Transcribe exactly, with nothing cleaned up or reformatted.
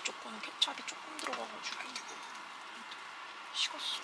이쪽 거는 케찹이 조금 들어가가지고 식었어.